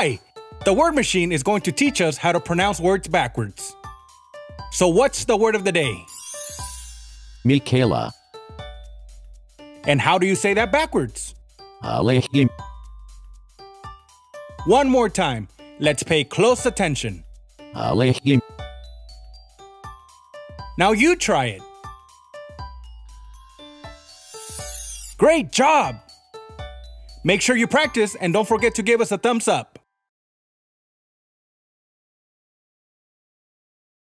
Hi! The word machine is going to teach us how to pronounce words backwards. So what's the word of the day? Mikaela. And how do you say that backwards? Alehim. One more time. Let's pay close attention. Alehim. Now you try it. Great job! Make sure you practice and don't forget to give us a thumbs up.